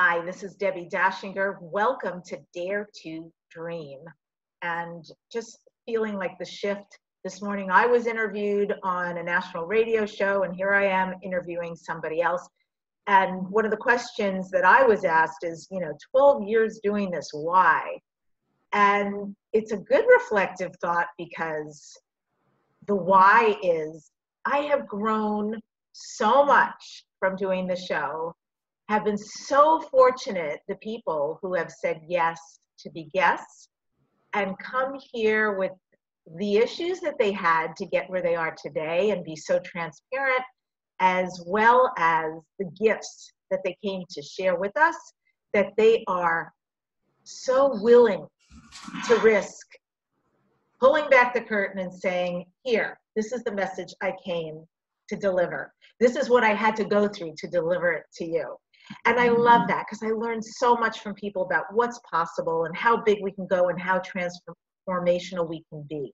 Hi, this is Debbi Dachinger. Welcome to Dare to Dream. And just feeling like the shift this morning. I was interviewed on a national radio show, and here I am interviewing somebody else. And one of the questions that I was asked is, 12 years doing this, why? And it's a good reflective thought, because the why is I have grown so much from doing the show, have been so fortunate, the people who have said yes to be guests and come here with the issues that they had to get where they are today and be so transparent, as well as the gifts that they came to share with us, that they are so willing to risk pulling back the curtain and saying, here, this is the message I came to deliver. This is what I had to go through to deliver it to you. And I love that, because I learned so much from people about what's possible and how big we can go and how transformational we can be.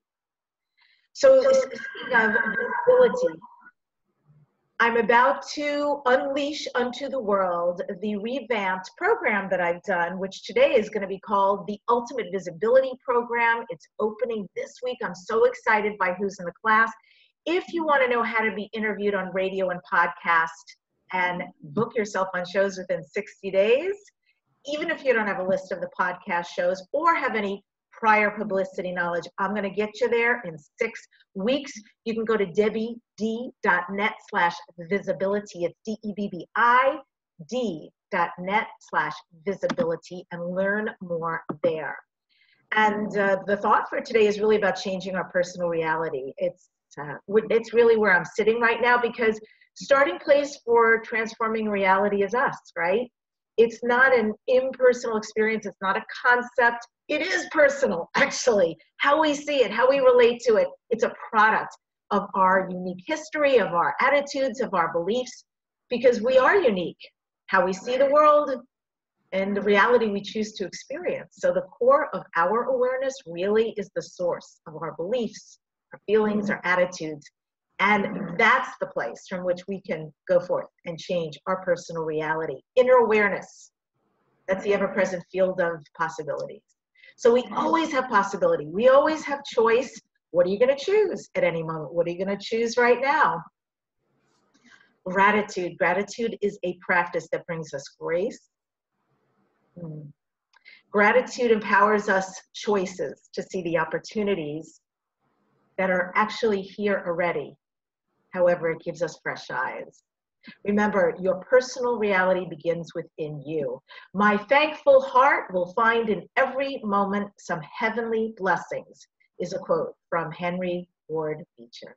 So speaking of visibility, I'm about to unleash unto the world the revamped program that I've done, which today is going to be called the Ultimate Visibility Program. It's opening this week. I'm so excited by who's in the class. If you want to know how to be interviewed on radio and podcast, and book yourself on shows within 60 days, even if you don't have a list of the podcast shows or have any prior publicity knowledge, I'm going to get you there in 6 weeks. You can go to debbid.net/visibility. It's debbid.net/visibility and learn more there. And the thought for today is really about changing our personal reality. It's really where I'm sitting right now, because starting place for transforming reality is us, right? It's not an impersonal experience. It's not a concept. It is personal, actually. How we see it, how we relate to it. It's a product of our unique history, of our attitudes, of our beliefs, because we are unique. How we see the world and the reality we choose to experience. So the core of our awareness really is the source of our beliefs, our feelings, our attitudes. And that's the place from which we can go forth and change our personal reality. Inner awareness, that's the ever-present field of possibilities. So we always have possibility. We always have choice. What are you going to choose at any moment? What are you going to choose right now? Gratitude. Gratitude is a practice that brings us grace. Gratitude empowers us choices to see the opportunities that are actually here already. However, it gives us fresh eyes. Remember, your personal reality begins within you. My thankful heart will find in every moment some heavenly blessings, is a quote from Henry Ward Beecher.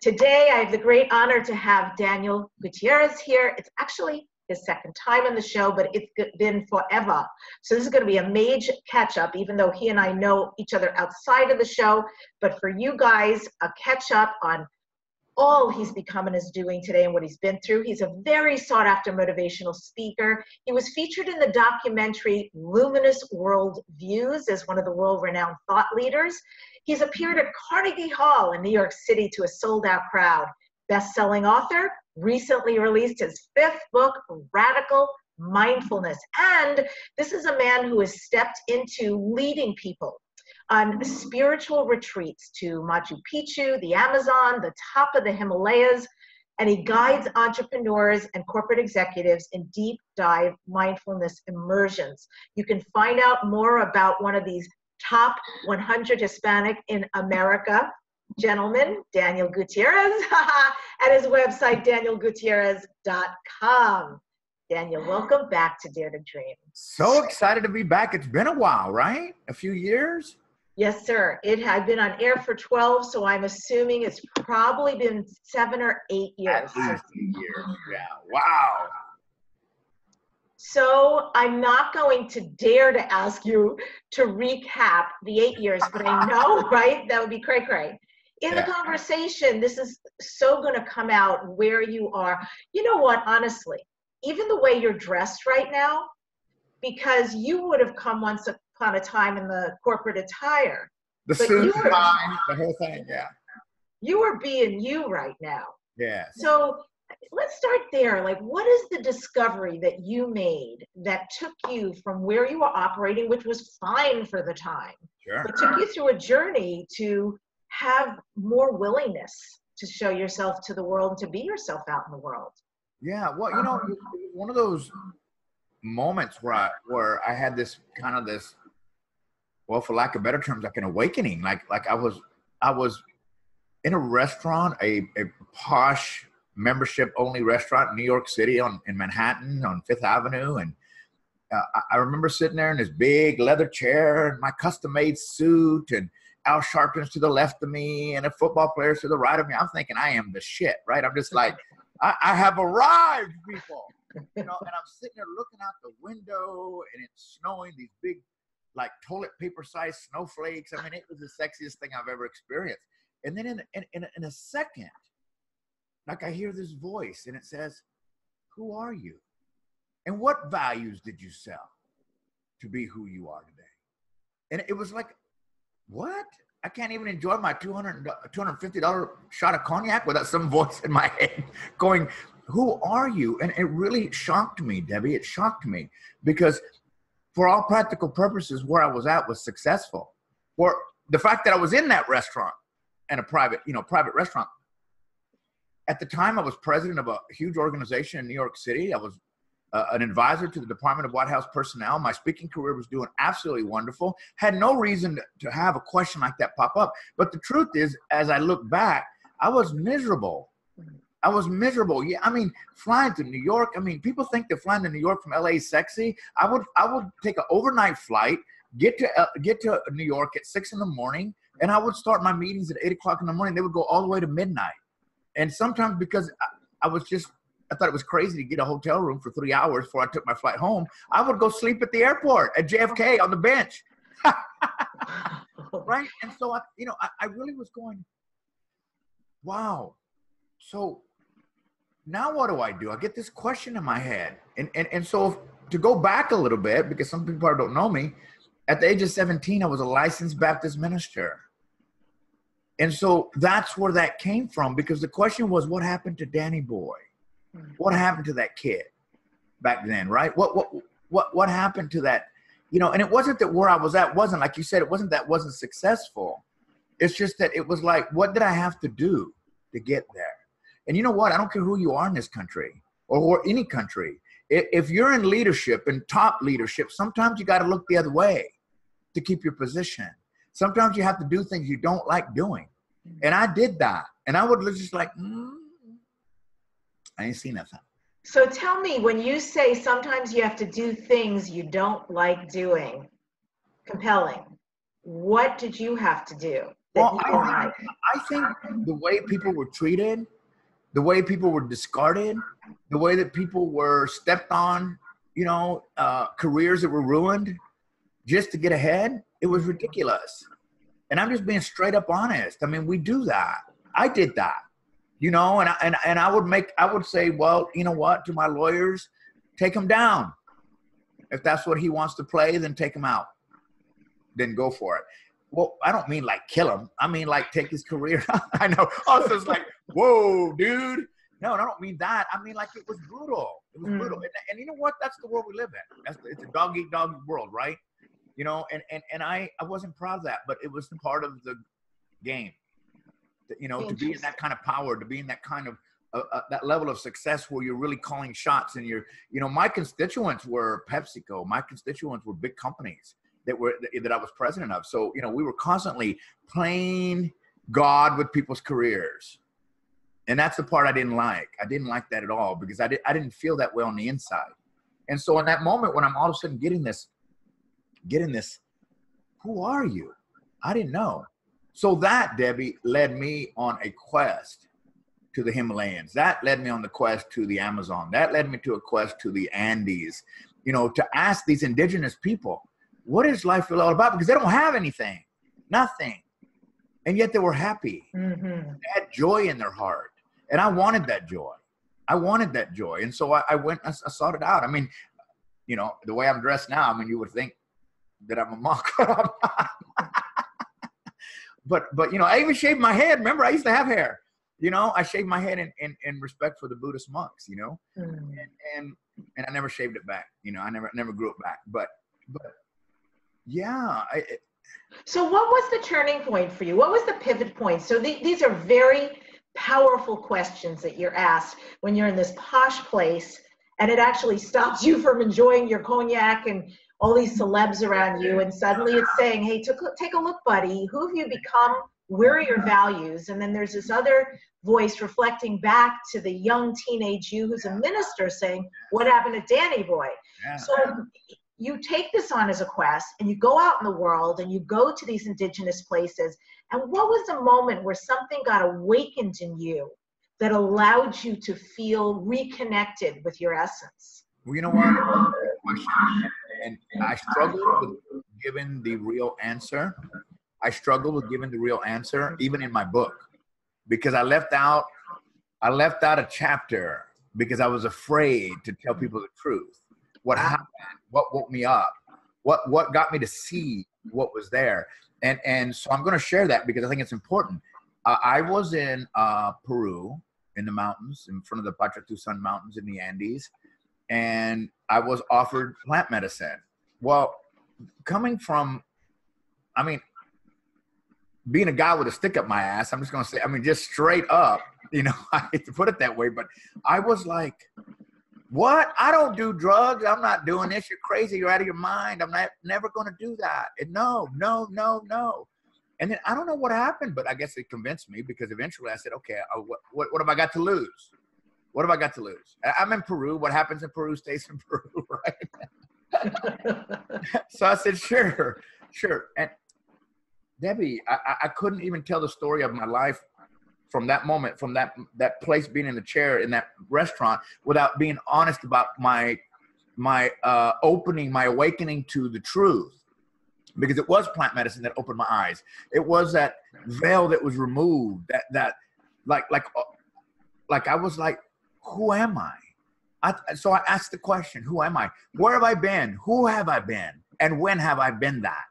Today, I have the great honor to have Daniel Gutierrez here. It's actually his second time on the show, but it's been forever. So this is going to be a major catch-up, even though he and I know each other outside of the show. But for you guys, a catch-up on all he's become and is doing today and what he's been through. He's a very sought-after motivational speaker. He was featured in the documentary Luminous World Views as one of the world-renowned thought leaders. He's appeared at Carnegie Hall in New York City to a sold-out crowd. Best-selling author, recently released his 5th book, Radical Mindfulness. And this is a man who has stepped into leading people on spiritual retreats to Machu Picchu, the Amazon, the top of the Himalayas, and he guides entrepreneurs and corporate executives in deep dive mindfulness immersions. You can find out more about one of these top 100 Hispanic in America gentlemen, Daniel Gutierrez, at his website, DanielGutierrez.com. Daniel, welcome back to Dare to Dream. So excited to be back. It's been a while, right? A few years? Yes, sir. It had been on air for 12, so I'm assuming it's probably been 7 or 8 years. At least a year. Yeah. Wow. So I'm not going to dare to ask you to recap the 8 years, but I know, right? That would be cray-cray. In the conversation, this is so going to come out where you are. You know what? Honestly, even the way you're dressed right now, because you would have come once upon a time in the corporate attire. The suit, the whole thing, yeah. You are being you right now. Yeah. So let's start there. Like, what is the discovery that you made that took you from where you were operating, which was fine for the time, but took you through a journey to have more willingness to show yourself to the world, to be yourself out in the world? Yeah, well, you know, one of those moments where I had this kind of this, well, for lack of better terms, like an awakening. Like I was in a restaurant, a posh membership only restaurant in New York City in Manhattan on Fifth Avenue. And I remember sitting there in this big leather chair and my custom made suit and Al Sharpton's to the left of me and a football player's to the right of me. I'm thinking I am the shit, right? I'm just like, I have arrived, people. You know, and I'm sitting there looking out the window and it's snowing, these big, like toilet paper sized snowflakes. I mean, it was the sexiest thing I've ever experienced. And then in a second, like I hear this voice and it says, who are you? And what values did you sell to be who you are today? And it was like, what? I can't even enjoy my $250 shot of cognac without some voice in my head going, who are you? And it really shocked me, Debbie. It shocked me because for all practical purposes, where I was at was successful. Or the fact that I was in that restaurant and a private restaurant. At the time, I was president of a huge organization in New York City. I was an advisor to the Department of White House Personnel. My speaking career was doing absolutely wonderful. Had no reason to have a question like that pop up. But the truth is, as I look back, I was miserable. I was miserable. Yeah, I mean, flying to New York. I mean, people think that flying to New York from LA is sexy. I would take an overnight flight, get to New York at 6 a.m, and I would start my meetings at 8 a.m. They would go all the way to midnight. And sometimes because I thought it was crazy to get a hotel room for 3 hours before I took my flight home, I would go sleep at the airport at JFK on the bench. Right? And so I really was going, wow. So now what do? I get this question in my head. And so to go back a little bit, because some people probably don't know me, at the age of 17, I was a licensed Baptist minister. And so that's where that came from, because the question was, what happened to Danny Boy? What happened to that kid back then, right? What happened to that? You know, and it wasn't that where I was at wasn't, like you said, it wasn't that wasn't successful. It's just that it was like, what did I have to do to get there? And you know what? I don't care who you are in this country or any country. If you're in leadership and top leadership, sometimes you got to look the other way to keep your position. Sometimes you have to do things you don't like doing. And I did that. And I would just like, I ain't seen nothing. So tell me, when you say sometimes you have to do things you don't like doing, compelling, what did you have to do? Well, I think the way people were treated, the way people were discarded, the way that people were stepped on, you know, careers that were ruined just to get ahead, it was ridiculous. And I'm just being straight up honest. I mean, we do that. I did that, you know, and I would say, well, you know what, to my lawyers, take him down. If that's what he wants to play, then take him out. Then go for it. Well, I don't mean like kill him. I mean like take his career. I know. Also, it's like, whoa, dude. No, I don't mean that. I mean like it was brutal. It was brutal. And you know what? That's the world we live in. It's a dog-eat-dog world, right? You know, and I wasn't proud of that, but it was part of the game. You know, to be in that kind of power, to be in that kind of that level of success where you're really calling shots and you're, you know, my constituents were PepsiCo. My constituents were big companies that I was president of. So, you know, we were constantly playing God with people's careers. And that's the part I didn't like. I didn't like that at all because I didn't feel that way on the inside. And so in that moment when I'm all of a sudden getting this, who are you? I didn't know. So that, Debbie, led me on a quest to the Himalayas. That led me on the quest to the Amazon. That led me to a quest to the Andes, you know, to ask these indigenous people, what is life all about? Because they don't have anything, nothing. And yet they were happy. They had joy in their heart. And I wanted that joy. And so I went, I sought it out. I mean, you know, the way I'm dressed now, I mean, you would think that I'm a monk. But, you know, I even shaved my head. Remember, I used to have hair. you know, I shaved my head in respect for the Buddhist monks, you know, and I never shaved it back. You know, I never grew it back, but yeah. So what was the turning point for you? What was the pivot point? So these are very powerful questions that you're asked when you're in this posh place, and it actually stops you from enjoying your cognac and all these celebs around you. And suddenly it's saying, hey, take a look, buddy. Who have you become? Where are your values? And then there's this other voice reflecting back to the young teenage you who's a minister saying, what happened to Danny boy? Yeah. So you take this on as a quest, and you go out in the world, and you go to these indigenous places. And what was the moment where something got awakened in you that allowed you to feel reconnected with your essence? Well, you know what? And I struggled with giving the real answer. I struggled with giving the real answer, even in my book, because I left out a chapter because I was afraid to tell people the truth. What happened? What woke me up? What got me to see what was there? And so I'm going to share that because I think it's important. I was in Peru, in the mountains, in front of the Pachacutec Mountains in the Andes, and I was offered plant medicine. Well, coming from, I mean, being a guy with a stick up my ass, I'm just going to say, I mean, just straight up, you know, I hate to put it that way, but I was like, what? I don't do drugs. I'm not doing this. You're crazy. You're out of your mind. I'm not never going to do that. And no. And then I don't know what happened, but I guess it convinced me because eventually I said, okay, what have I got to lose? What have I got to lose? I'm in Peru. What happens in Peru stays in Peru, right? So I said, sure. And Debbie, I couldn't even tell the story of my life from that moment, from that place being in the chair in that restaurant without being honest about my opening, my awakening to the truth. Because it was plant medicine that opened my eyes. It was that veil that was removed, that I was like, who am I? So I asked the question, who am I? Where have I been? Who have I been? And when have I been that?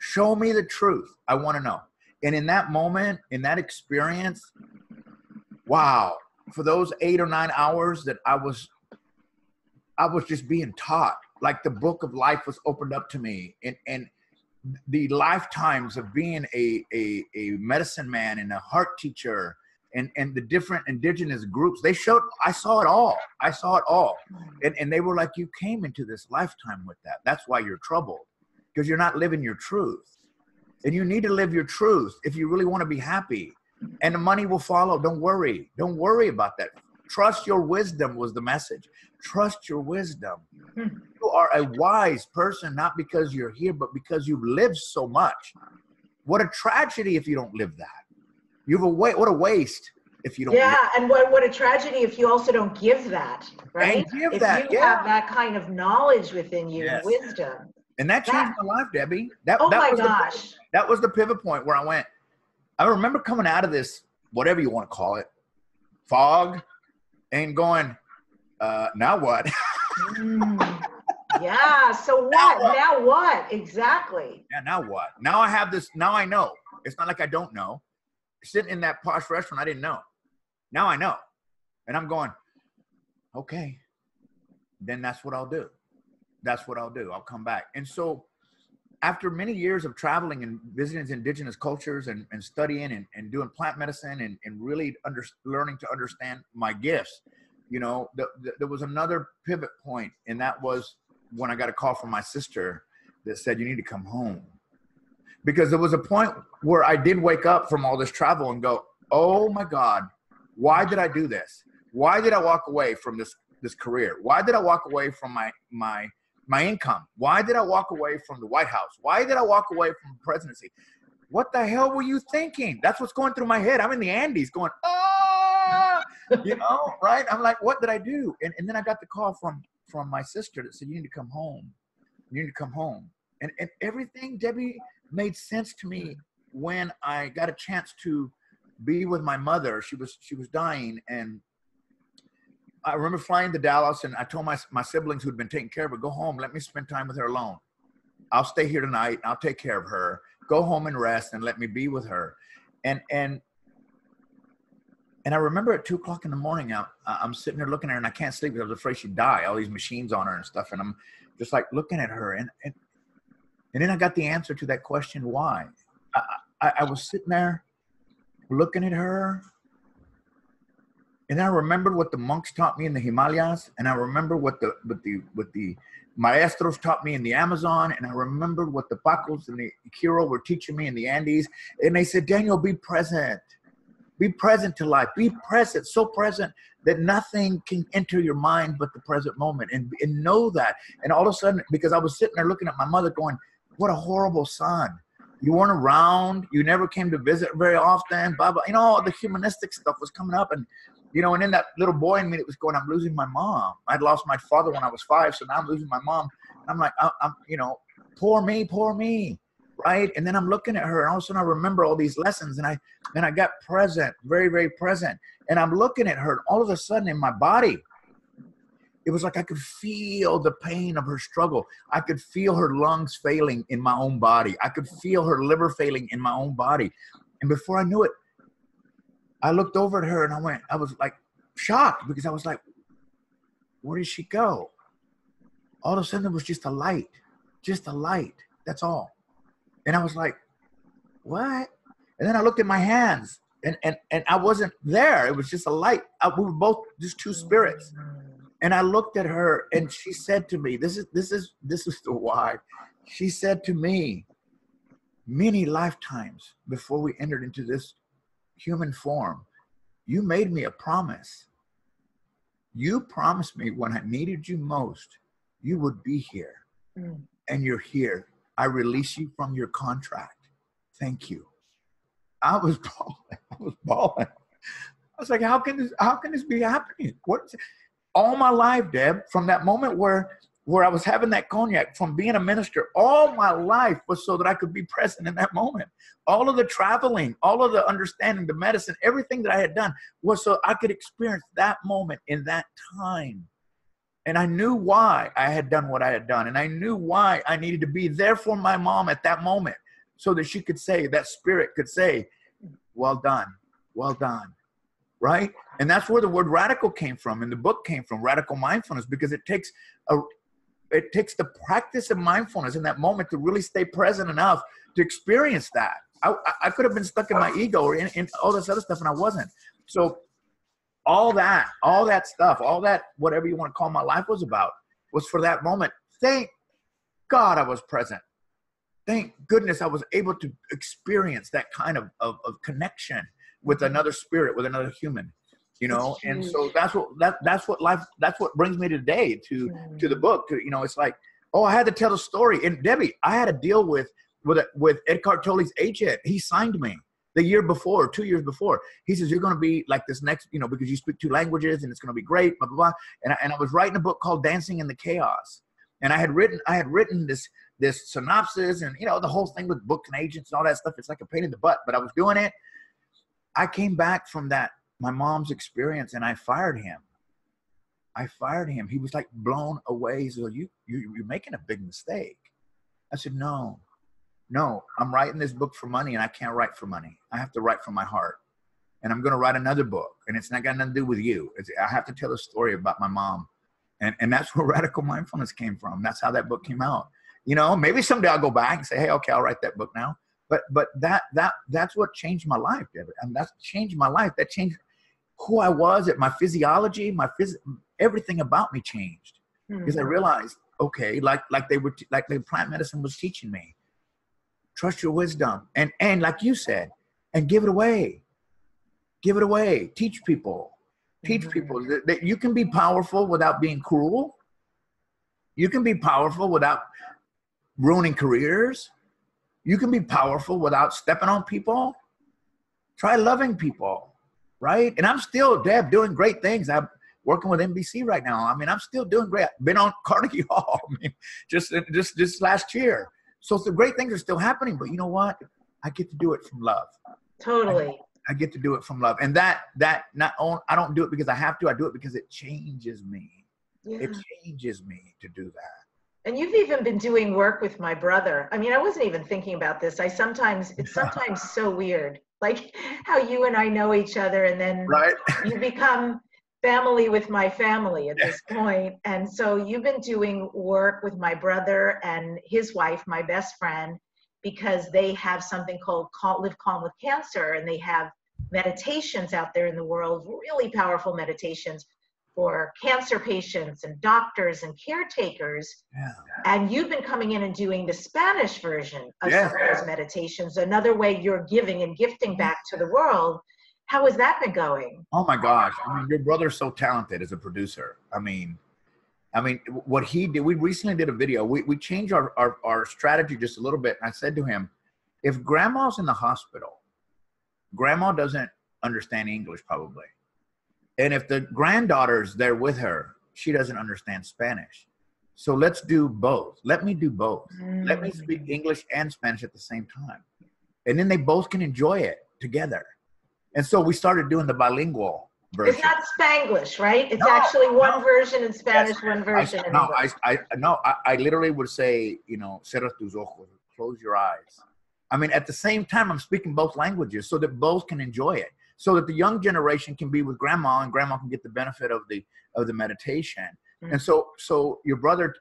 Show me the truth. I want to know. And in that moment, in that experience, wow, for those 8 or 9 hours that I was just being taught, like the book of life was opened up to me, and the lifetimes of being a medicine man and a heart teacher and the different indigenous groups, I saw it all. And they were like, you came into this lifetime with that. That's why you're troubled, because you're not living your truth. And you need to live your truth if you really want to be happy. And the money will follow. Don't worry. Don't worry about that. Trust your wisdom was the message. Trust your wisdom. You are a wise person, not because you're here, but because you've lived so much. What a tragedy if you don't live that. What a waste if you don't. Yeah, live. And what a tragedy if you also don't give that, right? And give if that, you have that kind of knowledge within you, yes. Wisdom. And that changed my life, Debbie. That was the pivot point where I went. I remember coming out of this, whatever you want to call it, fog, and going, now what? Yeah, so what? Now what? Exactly. Yeah, now what? Now I have this. Now I know. It's not like I don't know. Sitting in that posh restaurant, I didn't know. Now I know. And I'm going, okay, then that's what I'll do. That's what I'll do. I'll come back. And so after many years of traveling and visiting indigenous cultures and studying and doing plant medicine and really learning to understand my gifts, you know, there was another pivot point. And that was when I got a call from my sister that said, you need to come home. Because there was a point where I did wake up from all this travel and go, oh my God, why did I do this? Why did I walk away from this career? Why did I walk away from my income? Why did I walk away from the White House? Why did I walk away from the presidency? What the hell were you thinking? That's what's going through my head. I'm in the Andes going, ah, you know, right? I'm like, what did I do? And then I got the call from my sister that said, you need to come home. You need to come home. And everything, Debbie, made sense to me when I got a chance to be with my mother. She was dying, and I remember flying to Dallas, and I told my siblings who'd been taking care of her, go home, let me spend time with her alone. I'll stay here tonight, and I'll take care of her. Go home and rest, and let me be with her. And And I remember at 2 o'clock in the morning, I'm sitting there looking at her and I can't sleep because I was afraid she'd die. All these machines on her and stuff. And I'm just like looking at her. And then I got the answer to that question, why? I was sitting there looking at her. And I remembered what the monks taught me in the Himalayas. And I remember what the maestros taught me in the Amazon. And I remembered what the Pacos and the Kiro were teaching me in the Andes. And they said, Daniel, be present. Be present to life. Be present, so present that nothing can enter your mind but the present moment. And know that. And all of a sudden, because I was sitting there looking at my mother going, what a horrible son. You weren't around. You never came to visit very often. Blah, blah. You know, all the humanistic stuff was coming up. And, you know, and then that little boy in me that was going, I'm losing my mom. I'd lost my father when I was 5, so now I'm losing my mom. And I'm like, I'm, you know, poor me. Right? And then I'm looking at her and all of a sudden I remember all these lessons and I got present, very, very present. And I'm looking at her and all of a sudden in my body, it was like I could feel the pain of her struggle. I could feel her lungs failing in my own body. I could feel her liver failing in my own body. And before I knew it, I looked over at her and I was like shocked because I was like, where did she go? All of a sudden it was just a light, that's all. And I was like, what? And then I looked at my hands and I wasn't there. It was just a light. We were both just two spirits. And I looked at her and she said to me, this is the why. She said to me, many lifetimes before we entered into this human form, you made me a promise. You promised me when I needed you most, you would be here. Mm. And you're here. I release you from your contract. Thank you. I was bawling. I was like, how can this be happening? What is it? All my life, Deb, from that moment where I was having that cognac, from being a minister, all my life was so that I could be present in that moment. All of the traveling, all of the understanding, the medicine, everything that I had done was so I could experience that moment in that time. And I knew why I had done what I had done. And I knew why I needed to be there for my mom at that moment so that she could say, that spirit could say, well done, well done, right? And that's where the word radical came from and the book came from, Radical Mindfulness, because it takes the practice of mindfulness in that moment to really stay present enough to experience that. I could have been stuck in my ego or in all this other stuff, and I wasn't. So all that stuff, all that, whatever you want to call my life was about, was for that moment. Thank God I was present. Thank goodness I was able to experience that kind of connection with another spirit, with another human, you know? And so that's what brings me today to the book. You know, it's like, oh, I had to tell a story. And Debbie, I had to deal with Eckhart Tolle's agent. He signed me. The year before, 2 years before, he says, you're going to be like this next, you know, because you speak 2 languages and it's going to be great, blah, blah, blah. And I was writing a book called Dancing in the Chaos. And I had written this synopsis and, you know, the whole thing with books and agents and all that stuff. It's like a pain in the butt, but I was doing it. I came back from that, my mom's experience, and I fired him. He was like blown away. He said, well, you're making a big mistake. I said, no, I'm writing this book for money and I can't write for money. I have to write from my heart. And I'm going to write another book and it's not got nothing to do with you. I have to tell a story about my mom. And that's where Radical Mindfulness came from. That's how that book came out. You know, maybe someday I'll go back and say, hey, okay, I'll write that book now. But that's what changed my life, David. And that's changed my life. That changed who I was, at my physiology, everything about me changed. Mm-hmm. Because I realized, okay, like the plant medicine was teaching me. Trust your wisdom. And like you said, and give it away. Give it away. Teach people. Teach people that you can be powerful without being cruel. You can be powerful without ruining careers. You can be powerful without stepping on people. Try loving people, right? And I'm still, Deb, doing great things. I'm working with NBC right now. I mean, I'm still doing great. I've been on Carnegie Hall, I mean, just last year. So the great things are still happening, but you know what? I get to do it from love. Totally. I get to do it from love. And that not only, I don't do it because I have to, I do it because it changes me. Yeah. It changes me to do that. And you've even been doing work with my brother. I mean, I wasn't even thinking about this. It's sometimes so weird. like how you and I know each other, and then right. You become family with my family at this point. And so you've been doing work with my brother and his wife, my best friend, because they have something called Live Calm With Cancer, and they have meditations out there in the world, really powerful meditations for cancer patients and doctors and caretakers. Yeah. And you've been coming in and doing the Spanish version of some of those meditations, another way you're giving and gifting back to the world. How has that been going? Oh my gosh. I mean, your brother's so talented as a producer. I mean, what he did, we recently did a video. We changed our strategy just a little bit. And I said to him, if grandma's in the hospital, grandma doesn't understand English probably. And if the granddaughter's there with her, she doesn't understand Spanish. So let's do both. Let me do both. Mm-hmm. Let me speak English and Spanish at the same time. And then they both can enjoy it together. And so we started doing the bilingual version. It's not Spanglish, right? It's actually one version in Spanish, one version in English. I literally would say, you know, cerra tus ojos, close your eyes. I mean, at the same time, I'm speaking both languages so that both can enjoy it, so that the young generation can be with grandma and grandma can get the benefit of the meditation. Mm-hmm. And so your brother,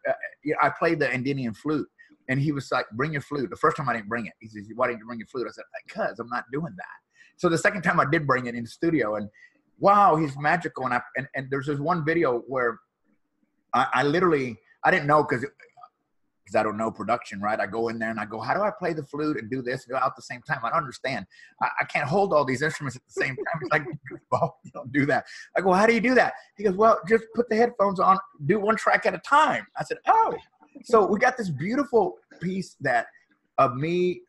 I played the Andinian flute, and he was like, bring your flute. The first time I didn't bring it. He says, why didn't you bring your flute? I said, because I'm not doing that. So the second time I did bring it in the studio, and wow, he's magical. And I there's this one video where I literally, I didn't know because I don't know production, right? I go in there and I go, how do I play the flute and do this and go out at the same time? I don't understand. I can't hold all these instruments at the same time. It's like, well, you don't do that. I go, how do you do that? He goes, well, just put the headphones on, do one track at a time. I said, oh. So we got this beautiful piece that of me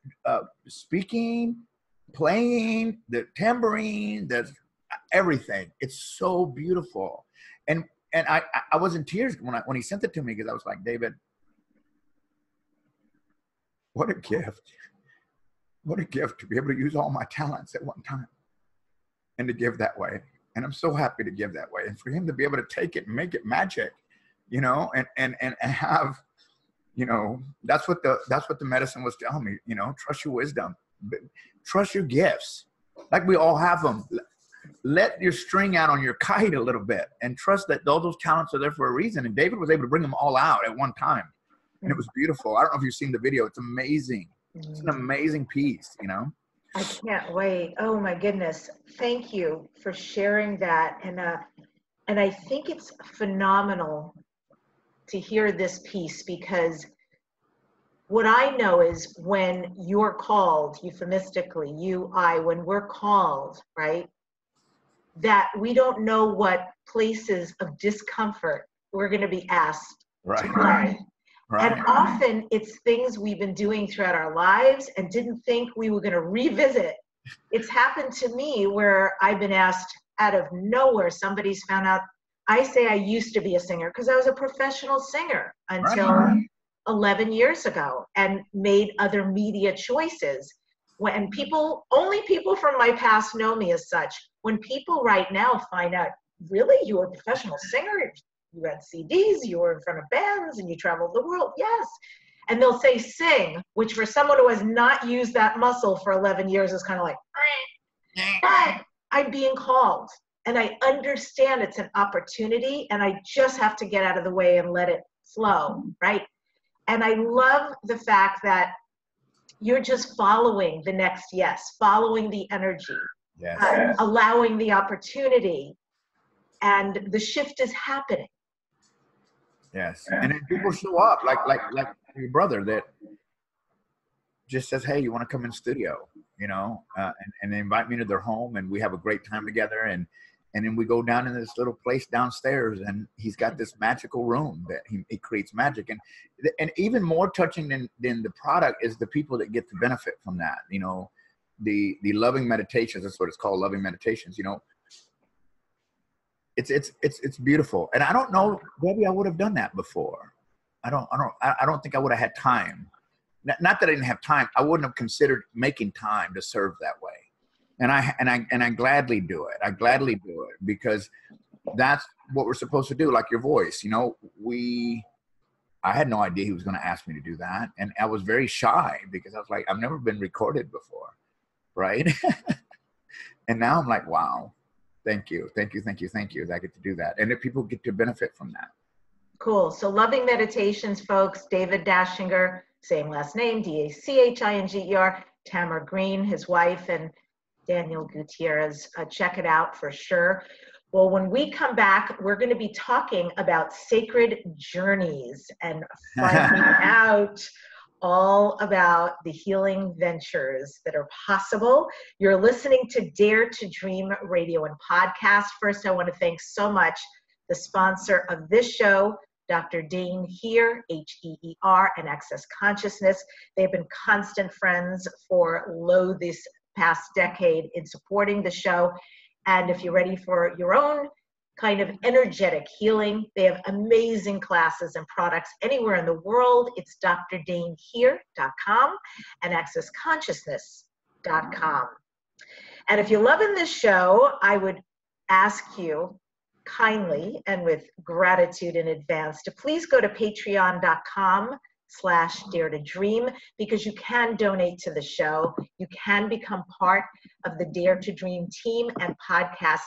speaking, playing the tambourine, the everything. It's so beautiful. And I was in tears when he sent it to me, because I was like, David, what a gift. What a gift to be able to use all my talents at one time and to give that way. And I'm so happy to give that way. And for him to be able to take it and make it magic, you know, and have, you know, that's what the medicine was telling me, you know, trust your wisdom. Trust your gifts. Like we all have them. Let your string out on your kite a little bit and trust that all those talents are there for a reason. And David was able to bring them all out at one time. And it was beautiful. I don't know if you've seen the video. It's amazing. It's an amazing piece, you know? I can't wait. Oh my goodness. Thank you for sharing that. And I think it's phenomenal to hear this piece, because what I know is when you're called, euphemistically, when we're called, right, that we don't know what places of discomfort we're going to be asked to play. Right. And often it's things we've been doing throughout our lives and didn't think we were going to revisit. It's happened to me where I've been asked out of nowhere. Somebody's found out. I say I used to be a singer because I was a professional singer until 11 years ago, and made other media choices. When people, only people from my past know me as such. When people right now find out, really, you were a professional singer, you had CDs, you were in front of bands, and you traveled the world, yes. And they'll say sing, which for someone who has not used that muscle for 11 years is kind of like, but I'm being called. And I understand it's an opportunity, and I just have to get out of the way and let it flow, right? And I love the fact that you're just following the next yes, following the energy, allowing the opportunity, and the shift is happening. Yes, and then people show up, like your brother that just says, hey, you want to come in studio, you know, and they invite me to their home, and we have a great time together, and then we go down in this little place downstairs, and he's got this magical room that he creates magic. And even more touching than the product is the people that get the benefit from that. You know, the loving meditations, that's what it's called, loving meditations, you know, it's beautiful. And I don't know, maybe I would have done that before. I don't think I would have had time. Not that I didn't have time. I wouldn't have considered making time to serve that way. And I gladly do it. I gladly do it because that's what we're supposed to do. Like your voice, you know, I had no idea he was going to ask me to do that. And I was very shy because I was like, I've never been recorded before. right? And now I'm like, wow, thank you. I get to do that. And if people get to benefit from that. Cool. So Loving Meditations, folks. David Dachinger, same last name, D-A-C-H-I-N-G-E-R. Tamar Green, his wife, and Daniel Gutierrez. Check it out for sure. Well, when we come back, we're going to be talking about sacred journeys and finding out all about the healing ventures that are possible. You're listening to Dare to Dream Radio and Podcast. First, I want to thank so much the sponsor of this show, Dr. Dane Heer, H-E-E-R, and Access Consciousness. They've been constant friends for this past decade in supporting the show. And if you're ready for your own kind of energetic healing, they have amazing classes and products anywhere in the world. It's drdanehere.com and accessconsciousness.com. And if you're loving this show, I would ask you kindly and with gratitude in advance to please go to patreon.com/dare to dream, because you can donate to the show. You can become part of the Dare to Dream team and podcast.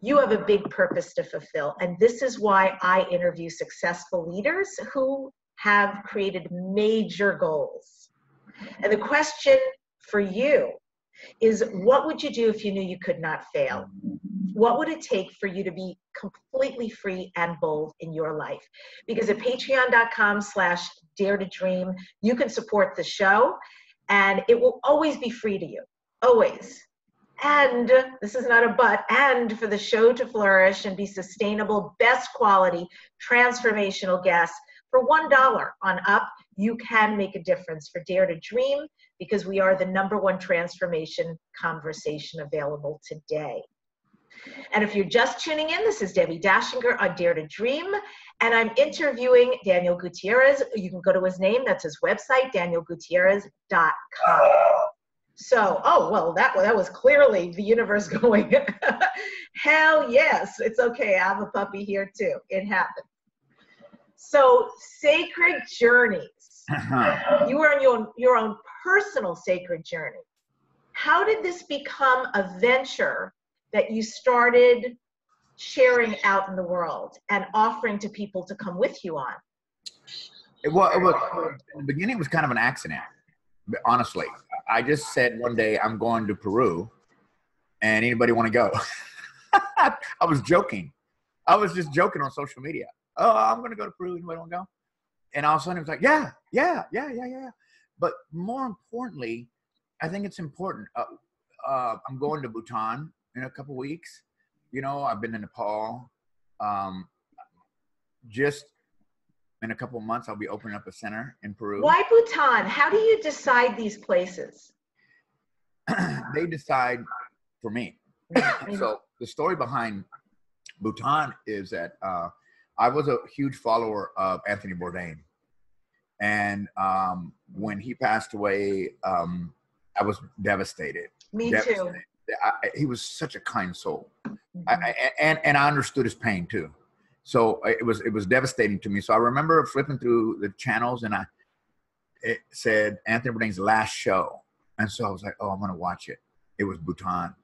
You have a big purpose to fulfill. And this is why I interview successful leaders who have created major goals. And the question for you is, what would you do if you knew you could not fail? What would it take for you to be completely free and bold in your life? Because at patreon.com/dare to dream, you can support the show, and it will always be free to you, always. And this is not a but, and for the show to flourish and be sustainable, best quality, transformational guests, for $1 on up, you can make a difference for Dare to Dream, because we are the #1 transformation conversation available today. And if you're just tuning in, this is Debbi Dachinger on Dare to Dream, and I'm interviewing Daniel Gutierrez. You can go to his name. That's his website, DanielGutierrez.com. So, oh, well, that was clearly the universe going, hell yes, it's okay. I have a puppy here too. It happened. So, sacred journeys. You are on your own personal sacred journey. How did this become a venture that you started sharing out in the world and offering to people to come with you on? Well, in the beginning, it was kind of an accident, honestly. I just said one day, I'm going to Peru, and anybody want to go? I was joking. I was just joking on social media. Oh, I'm going to go to Peru, anybody want to go? And all of a sudden, it was like, yeah. But more importantly, I think it's important. I'm going to Bhutan in a couple weeks. You know, I've been to Nepal. Just in a couple months, I'll be opening up a center in Peru. Why Bhutan? How do you decide these places? They decide for me. So the story behind Bhutan is that I was a huge follower of Anthony Bourdain. And when he passed away, I was devastated. Me too. He was such a kind soul. And I understood his pain too. So it was devastating to me. So I remember flipping through the channels, and it said Anthony Bourdain's last show. And so I was like, oh, I'm going to watch it. It was Bhutan.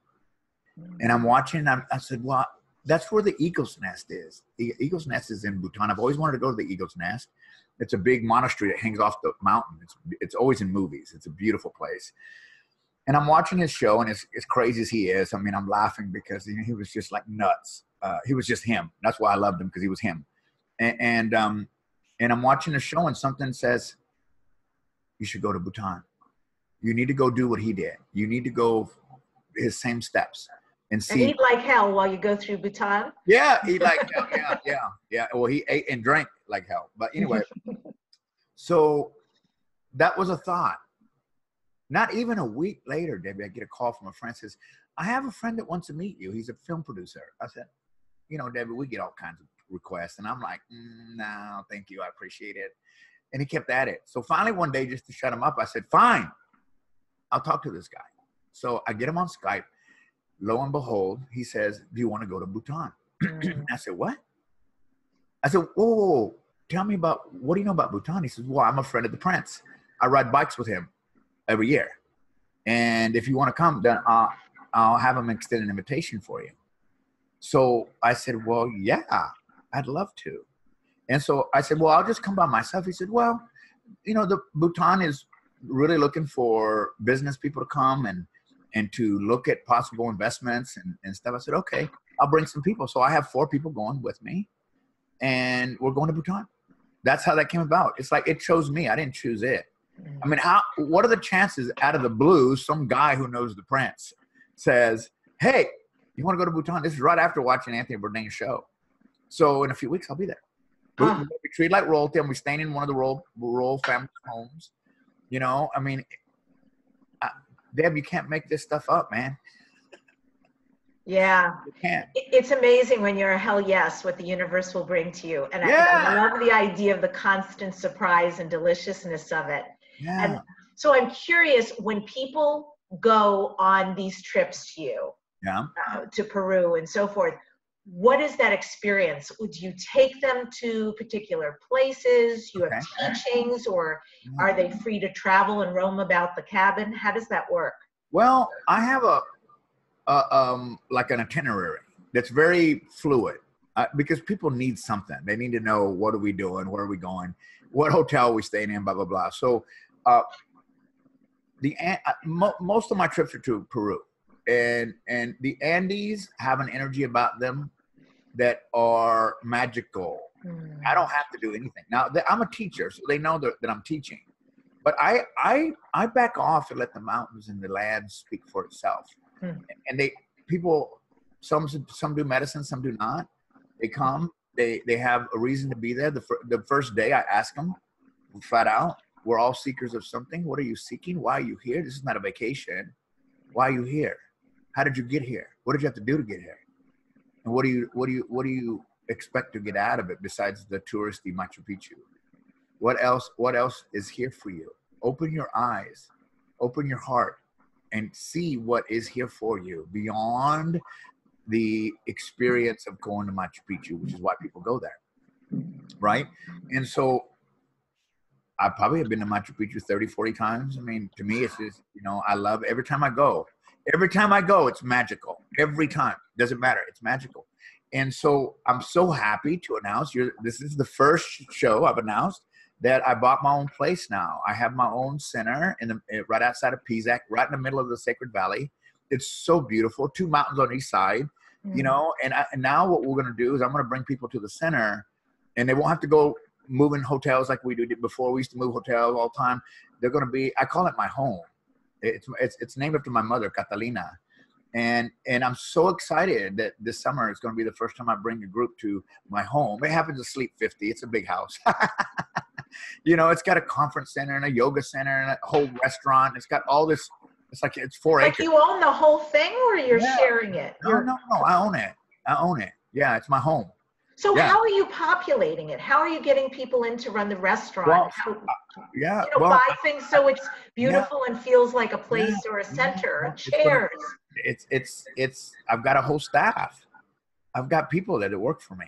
And I'm watching, and I said, well, that's where the Eagle's Nest is. The Eagle's Nest is in Bhutan. I've always wanted to go to the Eagle's Nest. It's a big monastery that hangs off the mountain. It's always in movies. It's a beautiful place. And I'm watching his show, and as crazy as he is, I mean, I'm laughing because he was just like nuts. He was just him. That's why I loved him, because he was him. And I'm watching the show, and something says, you should go to Bhutan. You need to go do what he did. You need to go his same steps and see. And eat like hell while you go through Bhutan? Yeah, eat like hell. Yeah. Well, he ate and drank like hell. But anyway, so that was a thought. Not even a week later, Debbie, I get a call from a friend, says, I have a friend that wants to meet you. He's a film producer. I said, you know, Debbie, we get all kinds of requests. And I'm like, no, thank you. I appreciate it. And he kept at it. So finally one day, just to shut him up, I said, fine, I'll talk to this guy. So I get him on Skype. Lo and behold, he says, do you want to go to Bhutan? I said, what? I said, whoa, tell me about, what do you know about Bhutan? He says, well, I'm a friend of the prince. I ride bikes with him every year. And if you want to come, then I'll have them extend an invitation for you. So I said, well, yeah, I'd love to. And so I said, well, I'll just come by myself. He said, well, you know, the Bhutan is really looking for business people to come and to look at possible investments and stuff. I said, okay, I'll bring some people. So I have 4 people going with me, and we're going to Bhutan. That's how that came about. It's like it chose me. I didn't choose it. I mean, what are the chances out of the blue some guy who knows the prince says, hey, you want to go to Bhutan? This is right after watching Anthony Bourdain's show. So in a few weeks, I'll be there. We're treated like royalty, and we're staying in one of the royal family homes. You know, I mean, Deb, you can't make this stuff up, man. Yeah. You can't. It's amazing when you're a hell yes, what the universe will bring to you. And I love the idea of the constant surprise and deliciousness of it. Yeah. And so I'm curious, when people go on these trips to you, yeah, to Peru and so forth, what is that experience? Would you take them to particular places? You have teachings, or are they free to travel and roam about the cabin? How does that work? Well, I have like an itinerary that's very fluid because people need something. They need to know, what are we doing? Where are we going? What hotel are we staying in? Blah, blah, blah. So most of my trips are to Peru. And the Andes have an energy about them that are magical. I don't have to do anything. Now, I'm a teacher, so they know that I'm teaching. But I back off and let the mountains and the land speak for itself. And some do medicine, some do not. They come. They have a reason to be there. The first day, I ask them flat out, we're all seekers of something. What are you seeking? Why are you here? This is not a vacation. Why are you here? How did you get here? What did you have to do to get here? And what do you expect to get out of it besides the touristy Machu Picchu? What else is here for you? Open your eyes, open your heart, and see what is here for you beyond the experience of going to Machu Picchu, which is why people go there, right? And so I probably have been to Machu Picchu 30, 40 times. I mean, to me, it's just, you know, I love every time I go. Every time I go, it's magical. Every time. Doesn't matter. It's magical. And so I'm so happy to announce, this is the first show I've announced, that I bought my own place now. I have my own center right outside of Pisac, right in the middle of the Sacred Valley. It's so beautiful. 2 mountains on each side, you know. And now what we're going to do is I'm going to bring people to the center, and they won't have to go moving hotels like we did before. We used to move hotels all the time. They're going to be, I call it my home. It's named after my mother, Catalina. And I'm so excited that this summer is going to be the first time I bring a group to my home. They happen to sleep 50. It's a big house. You know, it's got a conference center and a yoga center and a whole restaurant. It's got all this. It's like it's 4 acres. Like you own the whole thing, or you're sharing it? No. I own it. Yeah, it's my home. So how are you populating it? How are you getting people in to run the restaurant? Well, buy things so it's beautiful and feels like a place or a center, chairs. I've got a whole staff. I've got people that work for me.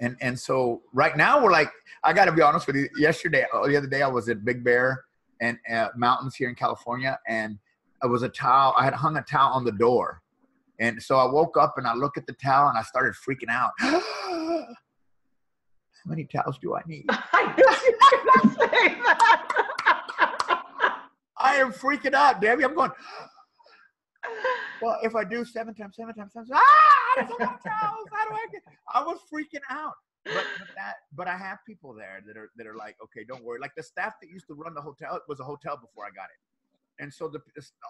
And so right now we're like, I got to be honest with you. The other day I was at Big Bear and mountains here in California. And I had hung a towel on the door. And so I woke up and I looked at the towel and I started freaking out. How many towels do I need? I am freaking out, Debbie. I'm going, well, if I do 7 times 7 times 7, there's so many towels. How do I get? I was freaking out. But I have people there that are like, okay, don't worry. Like the staff that used to run the hotel, it was a hotel before I got it. And so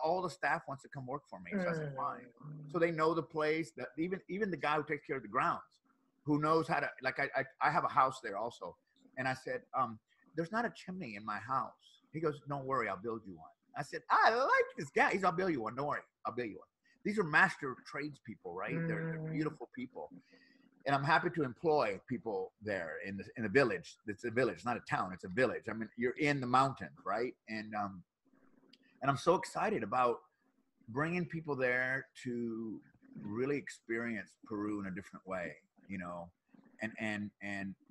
all the staff wants to come work for me. So I said, fine. So they know the place. That even the guy who takes care of the grounds, who knows how to, like I have a house there also. And I said, there's not a chimney in my house. He goes, don't worry, I'll build you one. I said, I like this guy. He's, I'll build you one. Don't worry, I'll build you one. These are master tradespeople, right? They're beautiful people. And I'm happy to employ people there in the village. It's a village, not a town. It's a village. I mean, you're in the mountain, right? And I'm so excited about bringing people there to really experience Peru in a different way, you know, and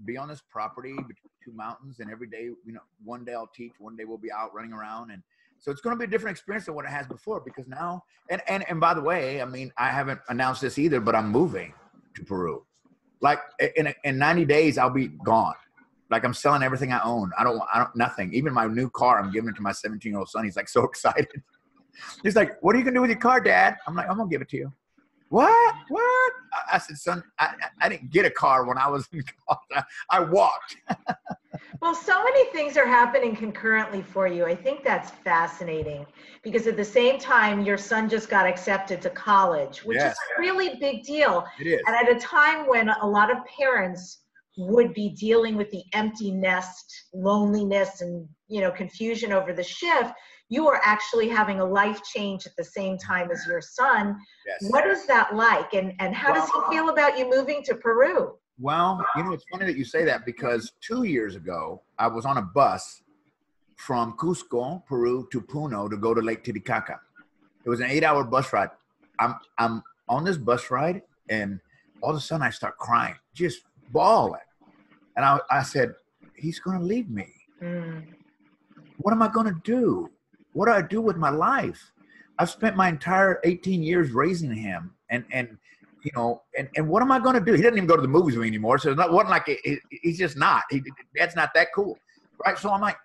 be on this property between 2 mountains. And every day, you know, one day I'll teach, one day we'll be out running around, and So it's going to be a different experience than what it has before, because now, and by the way, I mean, I haven't announced this either, but I'm moving to Peru. Like in 90 days, I'll be gone. Like I'm selling everything I own. I don't, nothing. Even my new car, I'm giving it to my 17-year-old son. He's like so excited. He's like, "What are you going to do with your car, Dad?" I'm like, "I'm going to give it to you." "What? What?" I said, "Son, I didn't get a car when I was in college. I walked." Well, so many things are happening concurrently for you. I think that's fascinating, because at the same time, your son just got accepted to college, which yes. is a really big deal. It is. And at a time when a lot of parents would be dealing with the empty nest, loneliness, and confusion over the shift, you are actually having a life change at the same time as your son. Yes. What is that like? And how does he feel about you moving to Peru? Well, it's funny that you say that, because 2 years ago, I was on a bus from Cusco, Peru, to Puno to go to Lake Titicaca. It was an 8-hour bus ride. I'm on this bus ride, and all of a sudden I start crying, just bawling. And I said, he's going to leave me. Mm. What am I going to do? What do I do with my life? I've spent my entire 18 years raising him, and what am I going to do? He doesn't even go to the movies with me anymore. So it's not, wasn't like he's just not. That's not that cool, right? So I'm like,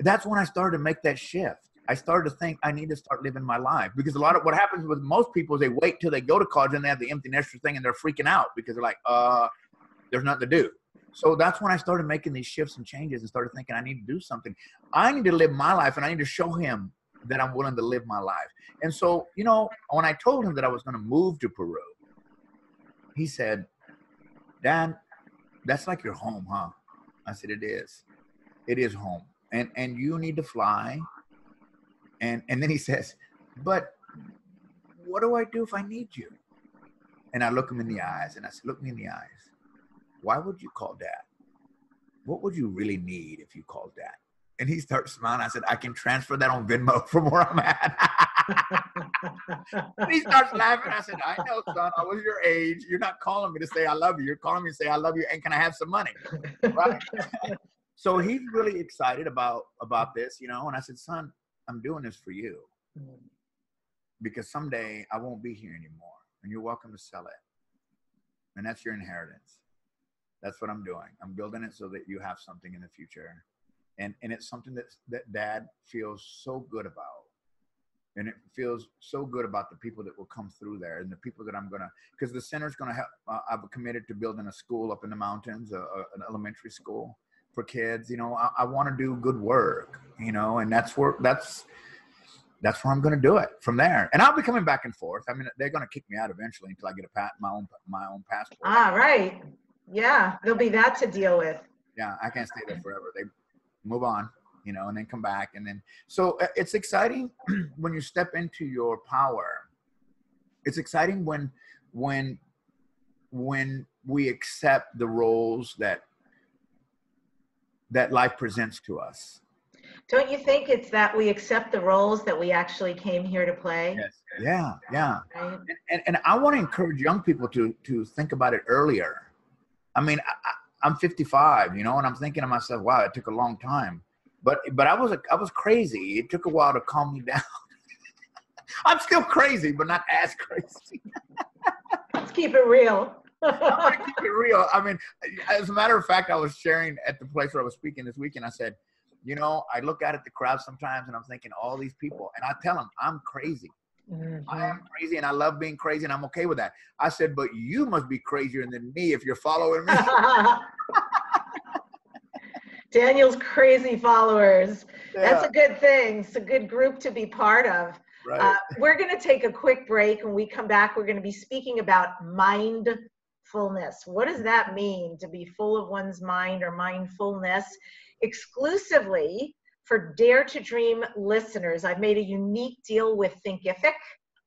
that's when I started to make that shift. I started to think I need to start living my life, because a lot of what happens with most people is they wait till they go to college and they have the empty nester thing, and they're freaking out because they're like, there's nothing to do. So that's when I started making these shifts and changes and started thinking I need to do something. I need to live my life, and I need to show him that I'm willing to live my life. And so, when I told him that I was going to move to Peru, he said, "Dad, that's like your home, huh?" I said, "It is. It is home. And you need to fly." And then he says, "But what do I do if I need you?" And I look him in the eyes and I said, "Look me in the eyes. Why would you call Dad? What would you really need if you called Dad?" And he starts smiling. I said, "I can transfer that on Venmo from where I'm at." And he starts laughing. I said, "I know, son. I was your age. You're not calling me to say I love you. You're calling me to say I love you and can I have some money?" Right? So he's really excited about this, And I said, "Son, I'm doing this for you, because someday I won't be here anymore, and you're welcome to sell it. And that's your inheritance. That's what I'm doing. I'm building it so that you have something in the future." And it's something that Dad feels so good about. And it feels so good about the people that will come through there, and the people that because the center's going to help. I've committed to building a school up in the mountains, an elementary school for kids. I want to do good work, and that's where I'm going to do it from there. And I'll be coming back and forth. I mean, they're going to kick me out eventually until I get my own passport. All right. Yeah, there'll be that to deal with. Yeah, I can't stay there forever. They move on, and then come back. And then, so it's exciting when you step into your power. It's exciting when we accept the roles that life presents to us. Don't you think it's that we accept the roles that we actually came here to play? Yes. Yeah, yeah. Right. And I want to encourage young people to think about it earlier. I mean, I'm 55, and I'm thinking to myself, wow, it took a long time, but I was crazy. It took a while to calm me down. I'm still crazy, but not as crazy. Let's keep it real. I'm going to keep it real. I mean, as a matter of fact, I was sharing at the place where I was speaking this weekend. I said, I look out at the crowd sometimes and I'm thinking all these people, and I tell them I'm crazy. Mm-hmm. I am crazy, and I love being crazy, and I'm okay with that. I said, but you must be crazier than me if you're following me. Daniel's crazy followers. Yeah. That's a good thing. It's a good group to be part of. Right. We're going to take a quick break. When we come back, we're going to be speaking about mindfulness. What does that mean, to be full of one's mind, or mindfulness, exclusively for Dare to Dream listeners? I've made a unique deal with Thinkific.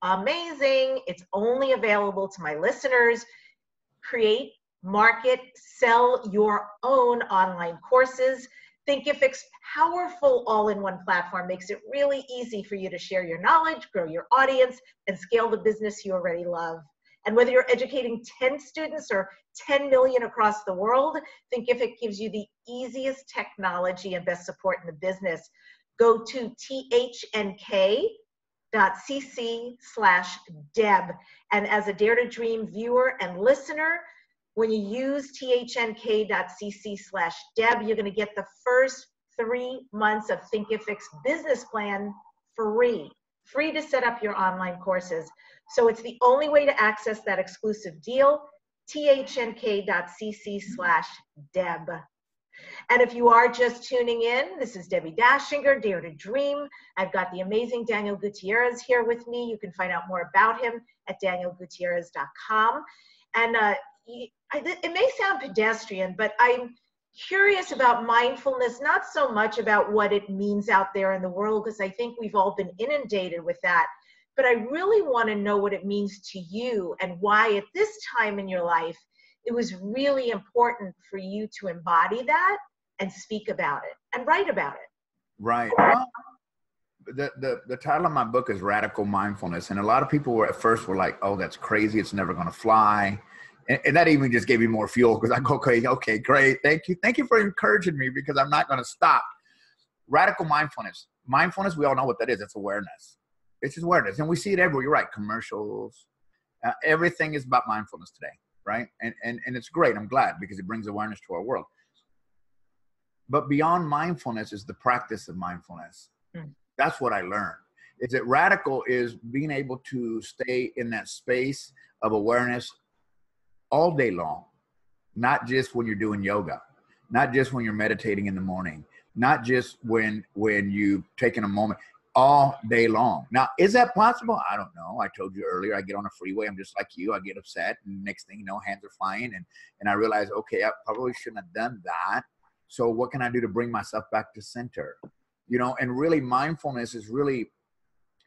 Amazing. It's only available to my listeners. Create, market, sell your own online courses. Thinkific's powerful all-in-one platform makes it really easy for you to share your knowledge, grow your audience, and scale the business you already love. And whether you're educating 10 students or 10 million across the world, Thinkific gives you the easiest technology and best support in the business. go to thnk.cc/Deb. And as a Dare to Dream viewer and listener, when you use thnk.cc/Deb, you're going to get the first 3 months of Thinkific's business plan free. Free to set up your online courses. So it's the only way to access that exclusive deal, thnk.cc/Deb. And if you are just tuning in, this is Debbi Dachinger, Dare to Dream. I've got the amazing Daniel Gutierrez here with me. You can find out more about him at DanielGutierrez.com. And it may sound pedestrian, but I'm curious about mindfulness, not so much about what it means out there in the world, because I think we've all been inundated with that. But I really want to know what it means to you and why at this time in your life, it was really important for you to embody that and speak about it and write about it. Right. Well, the title of my book is Radical Mindfulness. And a lot of people were at first were like, oh, that's crazy. It's never going to fly. And that even just gave me more fuel because I go, okay, great. Thank you. Thank you for encouraging me because I'm not going to stop. Radical mindfulness. Mindfulness, we all know what that is. It's awareness. It's just awareness. And we see it everywhere. You're right. Commercials. Everything is about mindfulness today. Right. And it's great. I'm glad because it brings awareness to our world. But beyond mindfulness is the practice of mindfulness. That's what I learned. Is that radical is being able to stay in that space of awareness all day long, not just when you're doing yoga, not just when you're meditating in the morning, not just when you've taken a moment, all day long. Now, is that possible? I don't know. I told you earlier, I get on a freeway. I'm just like you. I get upset. And next thing you know, hands are flying. And I realize, okay, I probably shouldn't have done that. So what can I do to bring myself back to center? You know, and really mindfulness is really,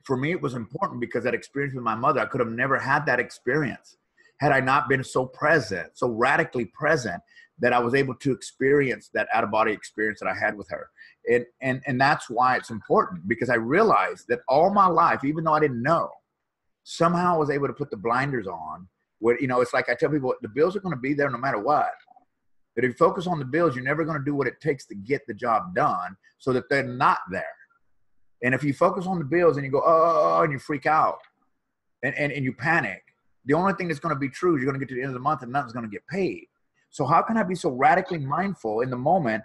for me, it was important because that experience with my mother, I could have never had that experience had I not been so present, so radically present, that I was able to experience that out-of-body experience that I had with her. And that's why it's important, because I realized that all my life, even though I didn't know, somehow I was able to put the blinders on. Where, you know, it's like I tell people, the bills are going to be there no matter what. But if you focus on the bills, you're never going to do what it takes to get the job done so that they're not there. And if you focus on the bills and you go, oh, and you freak out and you panic, the only thing that's going to be true is you're going to get to the end of the month and nothing's going to get paid. So how can I be so radically mindful in the moment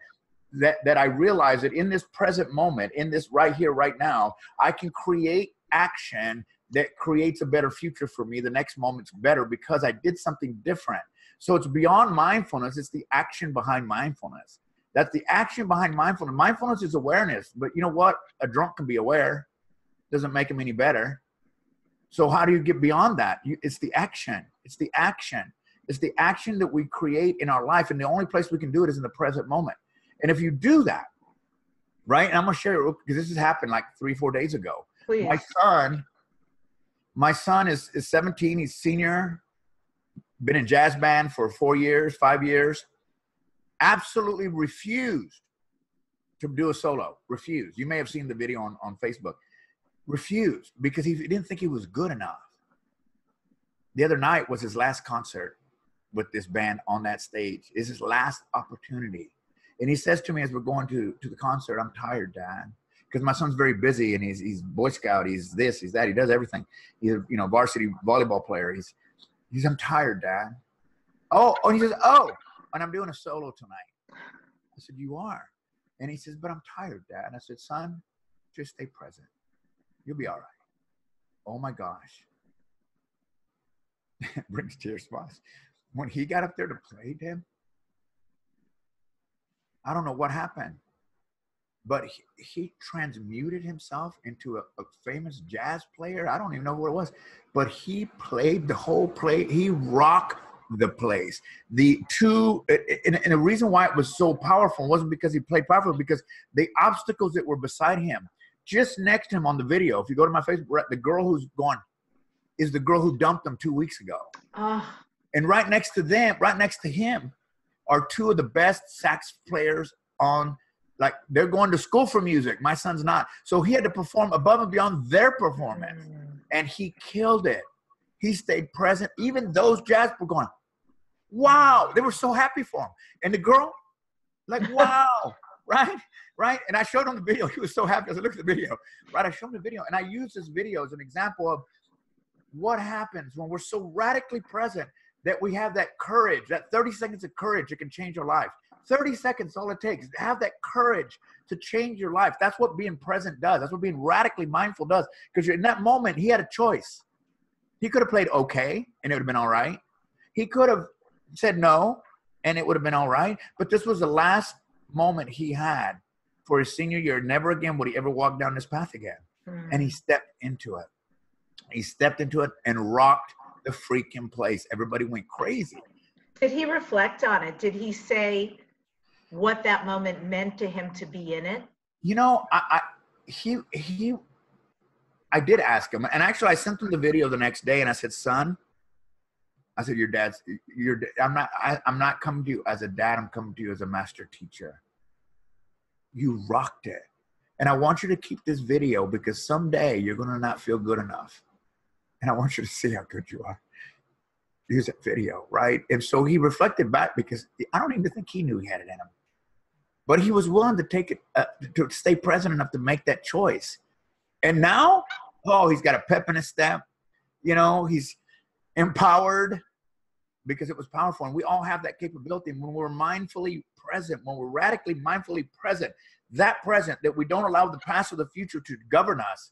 that I realize that in this present moment, in this right here, right now, I can create action that creates a better future for me. The next moment's better because I did something different. So it's beyond mindfulness. It's the action behind mindfulness. That's the action behind mindfulness. Mindfulness is awareness, but you know what? A drunk can be aware. Doesn't make him any better. So how do you get beyond that? It's the action. It's the action. It's the action that we create in our life. And the only place we can do it is in the present moment. And if you do that, right? And I'm going to share it because this has happened like 3-4 days ago. Please. My son is 17. He's senior. Been in jazz band for 5 years. Absolutely refused to do a solo. Refused. You may have seen the video on Facebook. Refused because he didn't think he was good enough. The other night was his last concert with this band on that stage. It's his last opportunity. And he says to me as we're going to the concert, I'm tired, Dad, because my son's very busy and he's Boy Scout, he's this, he's that, he does everything. He's a varsity volleyball player. He's I'm tired, Dad. Oh, and he says, oh, and I'm doing a solo tonight. I said, you are. And he says, but I'm tired, Dad. And I said, son, just stay present. You'll be all right. Oh my gosh. It brings tears to us. When he got up there to play, Deb, I don't know what happened, but he transmuted himself into a famous jazz player. I don't even know who it was, but he played the whole play. He rocked the place. And the reason why it was so powerful wasn't because he played powerful, because the obstacles that were beside him, just next to him on the video, if you go to my Facebook, the girl who's gone is the girl who dumped him 2 weeks ago. And right next to him, are two of the best sax players on, like, they're going to school for music. My son's not. So he had to perform above and beyond their performance. And he killed it. He stayed present. Even those jazz were going, wow. They were so happy for him. And the girl, like, wow. right? And I showed him the video. He was so happy. I said, look at the video, right? I showed him the video, and I used this video as an example of what happens when we're so radically present that we have that courage, that 30 seconds of courage that can change your life. 30 seconds, all it takes. Have that courage to change your life. That's what being present does. That's what being radically mindful does. Because in that moment, he had a choice. He could have played okay, and it would have been all right. He could have said no, and it would have been all right. But this was the last moment he had for his senior year. Never again would he ever walk down this path again. And he stepped into it. He stepped into it and rocked the freaking place. Everybody went crazy. Did he reflect on it? Did he say what that moment meant to him to be in it? You know, I did ask him, and actually I sent him the video the next day, and I said, son, I said, I'm not coming to you as a dad. I'm coming to you as a master teacher. You rocked it. And I want you to keep this video because someday you're going to not feel good enough. And I want you to see how good you are. Here's that video, right? And so he reflected back because I don't even think he knew he had it in him. But he was willing to take it, to stay present enough to make that choice. And now, oh, he's got a pep in his step. You know, he's empowered because it was powerful. And we all have that capability. And when we're mindfully present, when we're radically mindfully present, that present that we don't allow the past or the future to govern us,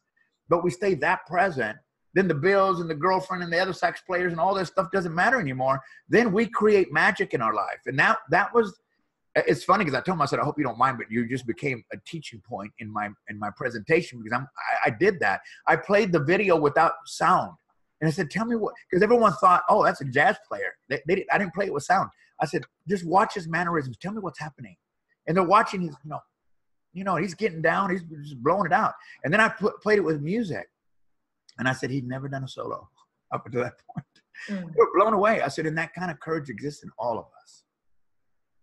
but we stay that present, then the bills and the girlfriend and the other sax players and all this stuff doesn't matter anymore. Then we create magic in our life. And that was, it's funny because I told him, I said, I hope you don't mind, but you just became a teaching point in my presentation because I did that. I played the video without sound. And I said, tell me what, because everyone thought, oh, that's a jazz player. I didn't play it with sound. I said, just watch his mannerisms. Tell me what's happening. And they're watching his, you know, he's getting down. He's just blowing it out. And then I played it with music. And I said, he'd never done a solo up until that point. We were blown away. I said, and that kind of courage exists in all of us.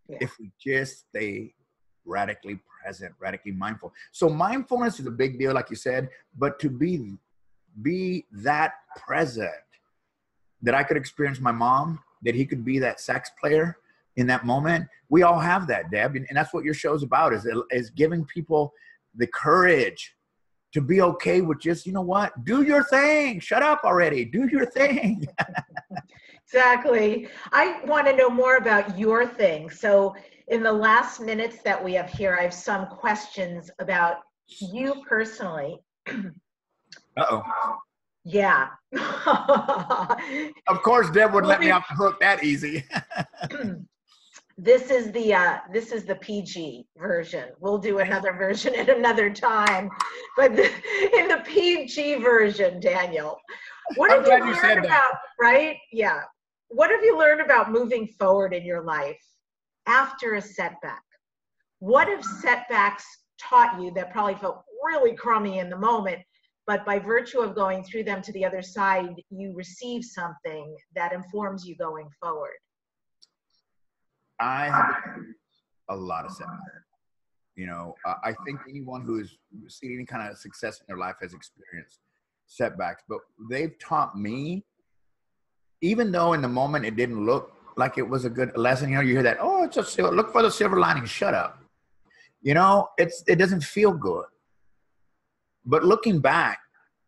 Yeah. If we just stay radically present, radically mindful. So mindfulness is a big deal, like you said, but to be that present that I could experience my mom, that he could be that sax player in that moment. We all have that, Deb. And that's what your show's about is giving people the courage to be okay with just, you know what, do your thing. Shut up already. Do your thing. Exactly. I want to know more about your thing. So in the last minutes that we have here, I have some questions about you personally. Uh-oh. Yeah. Of course, Deb wouldn't let me off the hook that easy. This is the PG version. We'll do another version at another time. But in the PG version, Daniel, what have you learned about, right? Yeah. What have you learned about moving forward in your life after a setback? What have setbacks taught you that probably felt really crummy in the moment, but by virtue of going through them to the other side, you receive something that informs you going forward? I have a lot of setbacks. You know, I think anyone who has seen any kind of success in their life has experienced setbacks, but they've taught me, even though in the moment it didn't look like it was a good lesson, you know, you hear that, oh, it's a silver, look for the silver lining, shut up. You know, it doesn't feel good. But looking back,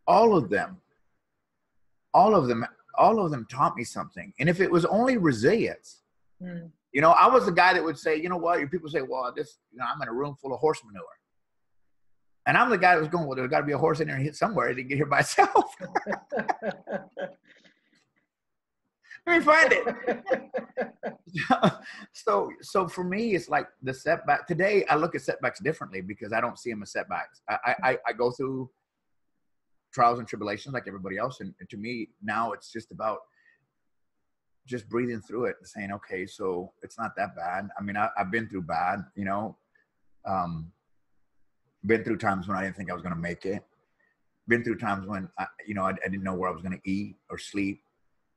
all of them taught me something. And if it was only resilience, you know, I was the guy that would say, you know what, your people say, well, this, you know, I'm in a room full of horse manure. And I'm the guy that was going, well, there's got to be a horse in there and hit somewhere. It didn't get here by itself. Let me find it. So for me, it's like the setback. Today, I look at setbacks differently because I don't see them as setbacks. I go through trials and tribulations like everybody else. And to me, now it's just about just breathing through it and saying, okay, so it's not that bad. I mean, I've been through bad, you know, been through times when I didn't think I was going to make it, been through times when I didn't know where I was going to eat or sleep.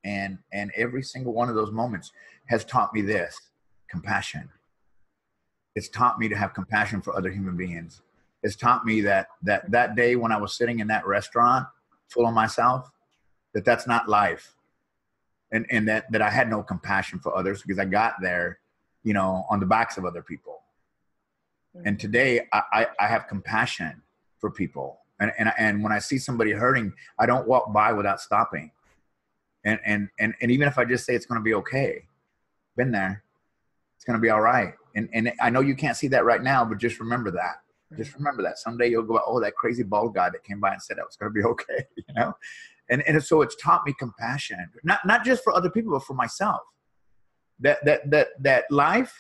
And every single one of those moments has taught me this, compassion. It's taught me to have compassion for other human beings. It's taught me that day when I was sitting in that restaurant full of myself, that's not life. And that I had no compassion for others because I got there, you know, on the backs of other people. And today I have compassion for people. And when I see somebody hurting, I don't walk by without stopping. And even if I just say it's going to be okay, been there, it's going to be all right. And I know you can't see that right now, but just remember that. Just remember that. Someday you'll go, oh, that crazy bald guy that came by and said that was going to be okay, you know? And so it's taught me compassion, not just for other people, but for myself. That life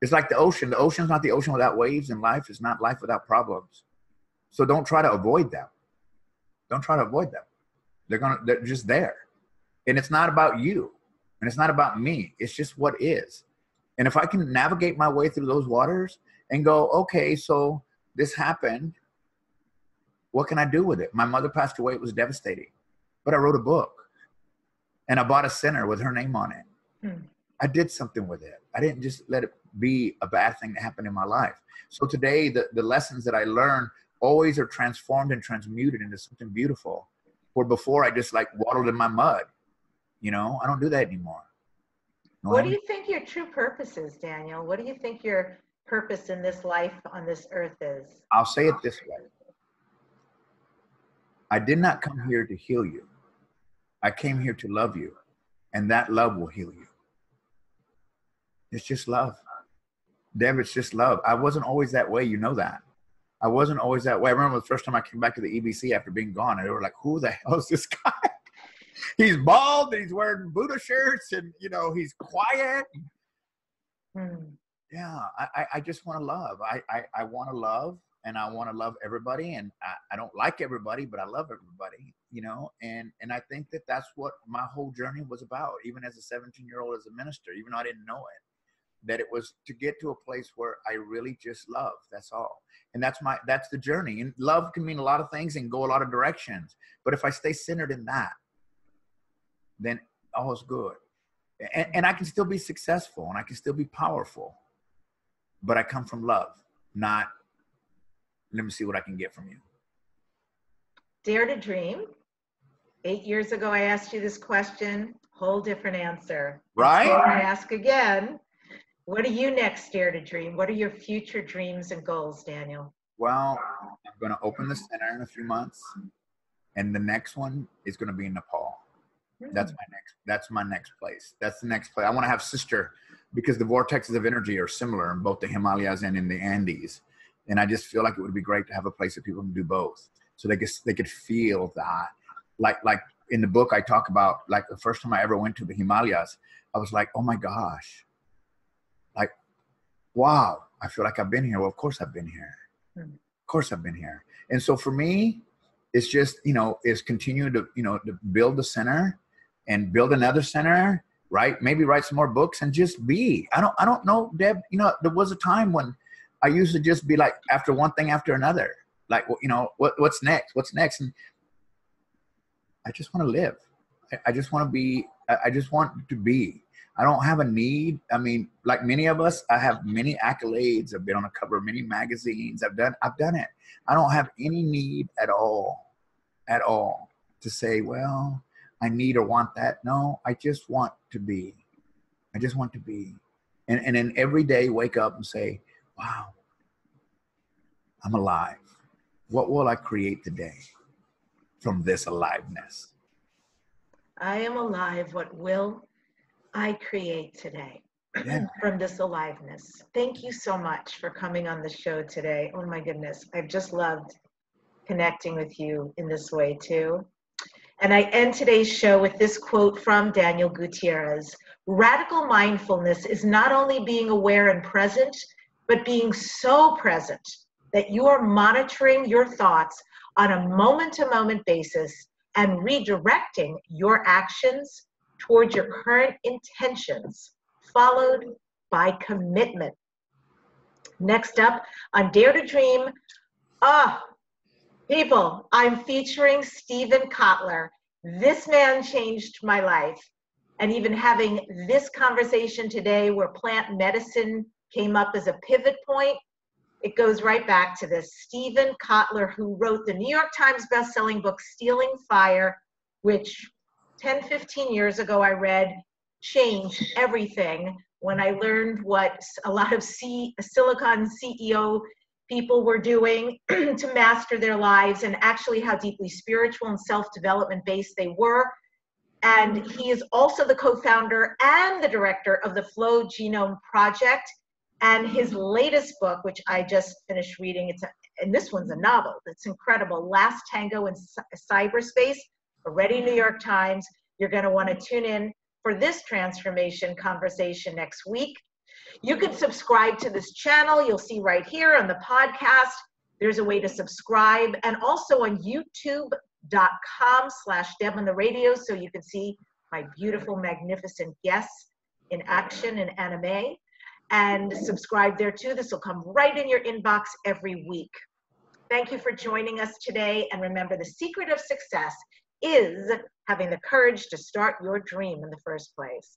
is like the ocean. The ocean's not the ocean without waves, and life is not life without problems. So don't try to avoid them. Don't try to avoid them. They're just there. And it's not about you. And it's not about me. It's just what is. And if I can navigate my way through those waters and go, okay, so this happened. What can I do with it? My mother passed away. It was devastating. But I wrote a book. And I bought a center with her name on it. Mm. I did something with it. I didn't just let it be a bad thing that happened in my life. So today, the lessons that I learned always are transformed and transmuted into something beautiful. Where before I just like waddled in my mud. You know, I don't do that anymore. No, what do you think your true purpose is, Daniel? What do you think your purpose in this life on this earth is? I'll say it this way. I did not come here to heal you. I came here to love you. And that love will heal you. It's just love. Deb, it's just love. I wasn't always that way. You know that. I wasn't always that way. I remember the first time I came back to the EBC after being gone. And they were like, who the hell is this guy? He's bald and he's wearing Buddha shirts and, you know, he's quiet. Mm. Yeah, I just want to love. I want to love, and I want to love everybody. And I don't like everybody, but I love everybody, you know. And I think that that's what my whole journey was about, even as a 17-year-old, as a minister, even though I didn't know it, that it was to get to a place where I really just love. That's all. And that's the journey. And love can mean a lot of things and go a lot of directions. But if I stay centered in that, then all is good. And I can still be successful, and I can still be powerful, but I come from love, not let me see what I can get from you. Dare to Dream. 8 years ago, I asked you this question, whole different answer. Right? I ask again, what do you next dare to dream? What are your future dreams and goals, Daniel? Well, I'm going to open the center in a few months, and the next one is going to be in Nepal. That's my next place. That's the next place. I want to have sister, because the vortexes of energy are similar in both the Himalayas and in the Andes. And I just feel like it would be great to have a place that people can do both. So they could feel that. Like in the book, I talk about, like, the first time I ever went to the Himalayas, I was like, oh my gosh. Like, wow, I feel like I've been here. Well, of course I've been here. Of course I've been here. And so for me, it's just, you know, is continuing to, you know, to build the center and build another center, right? Maybe write some more books and just be. I don't know, Deb, you know, there was a time when I used to just be like after one thing after another, like, you know, what's next? What's next? And I just want to live. I just want to be, I just want to be. I don't have a need. I mean, like many of us, I have many accolades. I've been on the cover of many magazines. I've done it. I don't have any need at all to say, well, I need or want that. No, I just want to be. I just want to be. And then every day wake up and say, wow, I'm alive. What will I create today from this aliveness? I am alive. What will I create today from this aliveness? Thank you so much for coming on the show today. Oh my goodness. I've just loved connecting with you in this way too. And I end today's show with this quote from Daniel Gutierrez. Radical mindfulness is not only being aware and present, but being so present that you are monitoring your thoughts on a moment-to-moment basis and redirecting your actions towards your current intentions, followed by commitment. Next up on Dare to Dream, people, I'm featuring Stephen Kotler. This man changed my life. And even having this conversation today where plant medicine came up as a pivot point, it goes right back to this. Stephen Kotler, who wrote the New York Times bestselling book, Stealing Fire, which 10, 15 years ago I read, changed everything when I learned what a lot of Silicon CEO people were doing to master their lives, and actually how deeply spiritual and self-development based they were. And he is also the co-founder and the director of the Flow Genome Project. And his latest book, which I just finished reading, and this one's a novel that's incredible, Last Tango in Cyberspace, already New York Times. You're going to want to tune in for this transformation conversation next week. You can subscribe to this channel. You'll see right here on the podcast, there's a way to subscribe, and also on youtube.com/DebOnTheRadio, so you can see my beautiful, magnificent guests in action and anime, and subscribe there too. This will come right in your inbox every week. Thank you for joining us today. And remember, the secret of success is having the courage to start your dream in the first place.